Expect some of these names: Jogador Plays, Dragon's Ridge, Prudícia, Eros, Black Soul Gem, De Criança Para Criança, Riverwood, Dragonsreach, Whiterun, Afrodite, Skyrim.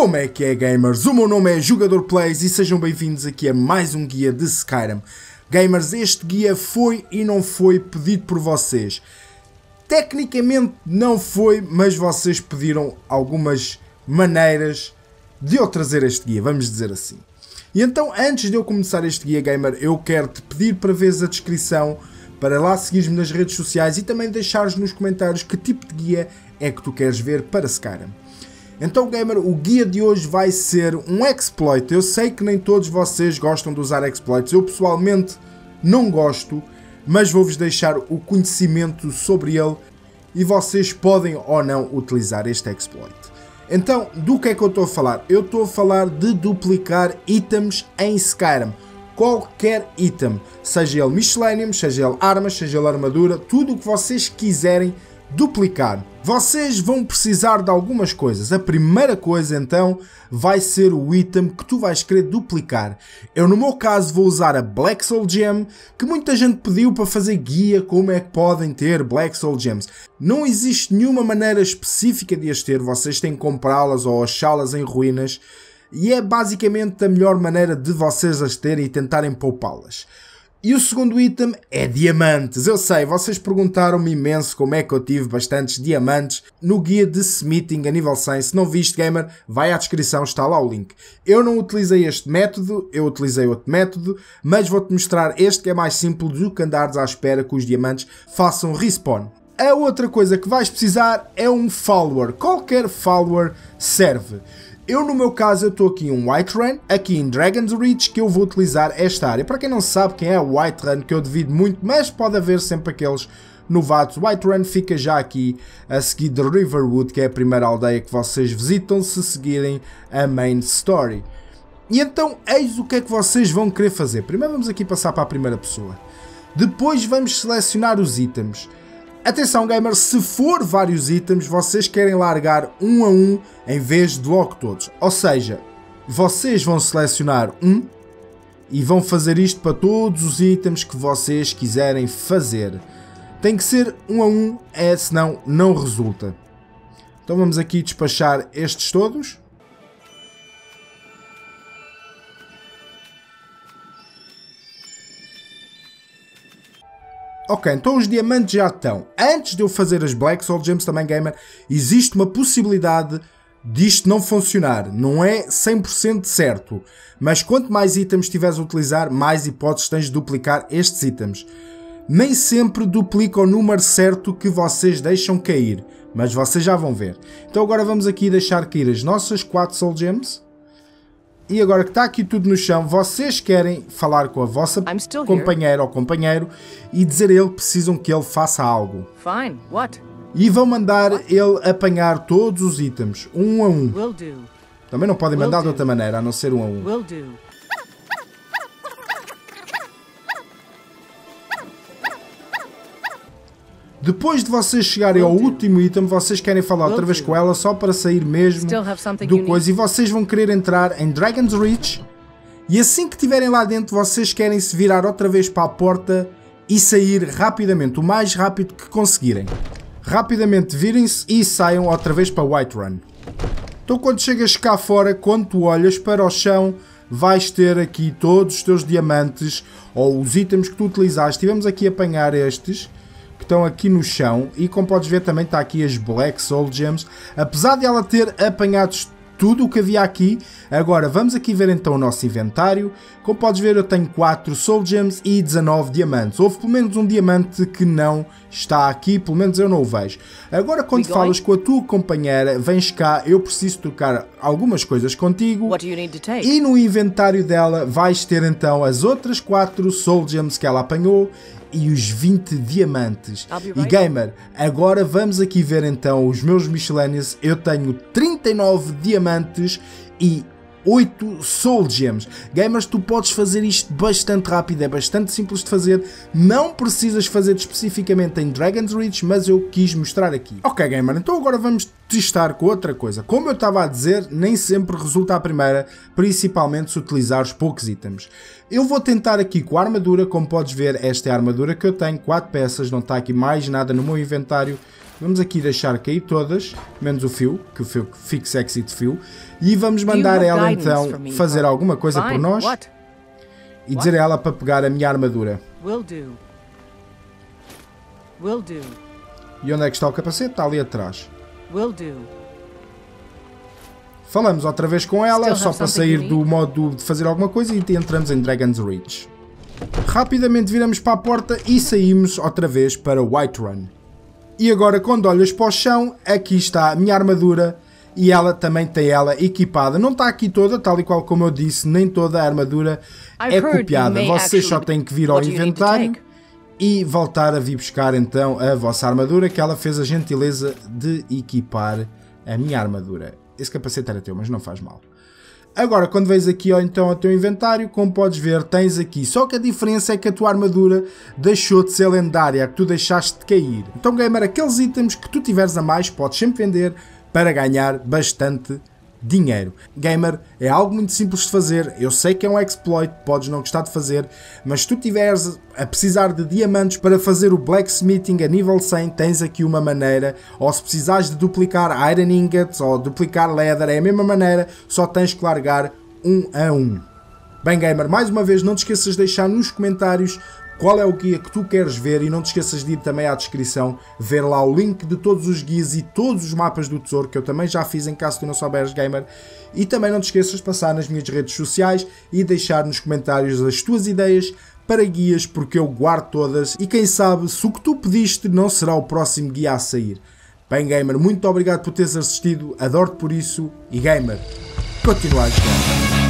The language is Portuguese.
Como é que é, gamers? O meu nome é Jogador Plays e sejam bem-vindos aqui a mais um guia de Skyrim. Gamers, este guia foi e não foi pedido por vocês. Tecnicamente não foi, mas vocês pediram algumas maneiras de eu trazer este guia, vamos dizer assim. E então, antes de eu começar este guia, gamer, eu quero te pedir para veres a descrição, para lá seguires-me nas redes sociais e também deixares nos comentários que tipo de guia é que tu queres ver para Skyrim. Então, gamer, o guia de hoje vai ser um exploit. Eu sei que nem todos vocês gostam de usar exploits. Eu, pessoalmente, não gosto, mas vou-vos deixar o conhecimento sobre ele e vocês podem ou não utilizar este exploit. Então, do que é que eu estou a falar? Eu estou a falar de duplicar itens em Skyrim. Qualquer item, seja ele miscelâneo, seja ele armas, seja ele armadura, tudo o que vocês quiserem duplicar. Vocês vão precisar de algumas coisas. A primeira coisa então vai ser o item que tu vais querer duplicar. Eu no meu caso vou usar a Black Soul Gem, que muita gente pediu para fazer guia como é que podem ter Black Soul Gems. Não existe nenhuma maneira específica de as ter, vocês têm que comprá-las ou achá-las em ruínas e é basicamente a melhor maneira de vocês as terem e tentarem poupá-las. E o segundo item é diamantes. Eu sei, vocês perguntaram-me imenso como é que eu tive bastantes diamantes no guia de smithing a nível 100. Se não viste, gamer, vai à descrição, está lá o link. Eu não utilizei este método, eu utilizei outro método, mas vou-te mostrar este que é mais simples do que andares à espera que os diamantes façam respawn. A outra coisa que vais precisar é um follower. Qualquer follower serve. Eu, no meu caso, estou aqui em Whiterun, aqui em Dragonsreach, que eu vou utilizar esta área. Para quem não sabe quem é Whiterun, que eu devido muito, mas pode haver sempre aqueles novatos. Whiterun fica já aqui a seguir de Riverwood, que é a primeira aldeia que vocês visitam se seguirem a main story. E então, eis o que é que vocês vão querer fazer. Primeiro vamos aqui passar para a primeira pessoa. Depois vamos selecionar os itens. Atenção, gamers, se for vários itens, vocês querem largar um a um em vez de logo todos. Ou seja, vocês vão selecionar um e vão fazer isto para todos os itens que vocês quiserem fazer. Tem que ser um a um, senão não resulta. Então vamos aqui despachar estes todos. Ok, então os diamantes já estão. Antes de eu fazer as Black Soul Gems também, gamer, existe uma possibilidade disto não funcionar. Não é 100% certo. Mas quanto mais itens tiveres a utilizar, mais hipóteses tens de duplicar estes itens. Nem sempre duplica o número certo que vocês deixam cair. Mas vocês já vão ver. Então agora vamos aqui deixar cair as nossas 4 Soul Gems. E agora que está aqui tudo no chão, vocês querem falar com a vossa companheira ou companheiro e dizer a ele que precisam que ele faça algo. Fine. What? E vão mandar ele apanhar todos os itens, um a um. Também não podem mandar de outra maneira, a não ser um a um. Depois de vocês chegarem ao último item, vocês querem falar outra vez com ela só para sair mesmo do coisa e vocês vão querer entrar em Dragon's Ridge e assim que estiverem lá dentro vocês querem se virar outra vez para a porta e sair rapidamente, o mais rápido que conseguirem. Rapidamente virem-se e saiam outra vez para Whiterun. Então quando chegas cá fora, quando tu olhas para o chão, vais ter aqui todos os teus diamantes ou os itens que tu utilizaste e vamos aqui apanhar estes que estão aqui no chão e como podes ver também está aqui as Black Soul Gems. Apesar de ela ter apanhado tudo o que havia aqui, agora vamos aqui ver então o nosso inventário. Como podes ver eu tenho 4 Soul Gems e 19 diamantes. Houve pelo menos um diamante que não está aqui, pelo menos eu não o vejo. Agora quando falas com a tua companheira, vens cá, eu preciso trocar algumas coisas contigo e no inventário dela vais ter então as outras 4 Soul Gems que ela apanhou e os 20 diamantes. E gamer, agora vamos aqui ver então os meus miscellaneous. Eu tenho 39 diamantes e 8 Soul Gems. Gamers, tu podes fazer isto bastante rápido, é bastante simples de fazer, não precisas fazer especificamente em Dragon's Reach, mas eu quis mostrar aqui. Ok gamer, então agora vamos testar com outra coisa. Como eu estava a dizer, nem sempre resulta a primeira, principalmente se utilizares poucos itens. Eu vou tentar aqui com a armadura, como podes ver esta é a armadura que eu tenho, 4 peças, não está aqui mais nada no meu inventário. Vamos aqui deixar cair todas, menos o fio, que o fio fixe exit fio, e vamos mandar ela então fazer alguma coisa por nós e dizer a ela para pegar a minha armadura. E onde é que está o capacete? Está ali atrás. Falamos outra vez com ela, só para sair do modo de fazer alguma coisa, e entramos em Dragon's Ridge. Rapidamente viramos para a porta e saímos outra vez para Whiterun. E agora, quando olhas para o chão, aqui está a minha armadura e ela também tem ela equipada. Não está aqui toda, tal e qual como eu disse, nem toda a armadura é copiada. Vocês só têm que vir ao inventário e voltar a vir buscar então a vossa armadura, que ela fez a gentileza de equipar a minha armadura. Esse capacete era teu, mas não faz mal. Agora, quando vens aqui então ao teu inventário, como podes ver, tens aqui. Só que a diferença é que a tua armadura deixou de ser lendária, que tu deixaste de cair. Então, gamer, aqueles itens que tu tiveres a mais, podes sempre vender para ganhar bastante dinheiro. Gamer, é algo muito simples de fazer. Eu sei que é um exploit, podes não gostar de fazer, mas se tu tiveres a precisar de diamantes para fazer o blacksmithing a nível 100, tens aqui uma maneira. Ou se precisares de duplicar iron ingots ou duplicar leather, é a mesma maneira, só tens que largar um a um. Bem, gamer, mais uma vez, não te esqueças de deixar nos comentários qual é o guia que tu queres ver, e não te esqueças de ir também à descrição, ver lá o link de todos os guias e todos os mapas do tesouro, que eu também já fiz, em caso tu não souberes, gamer. E também não te esqueças de passar nas minhas redes sociais e deixar nos comentários as tuas ideias para guias, porque eu guardo todas, e quem sabe, se o que tu pediste não será o próximo guia a sair. Bem, gamer, muito obrigado por teres assistido, adoro-te por isso, e gamer, continua a jogar.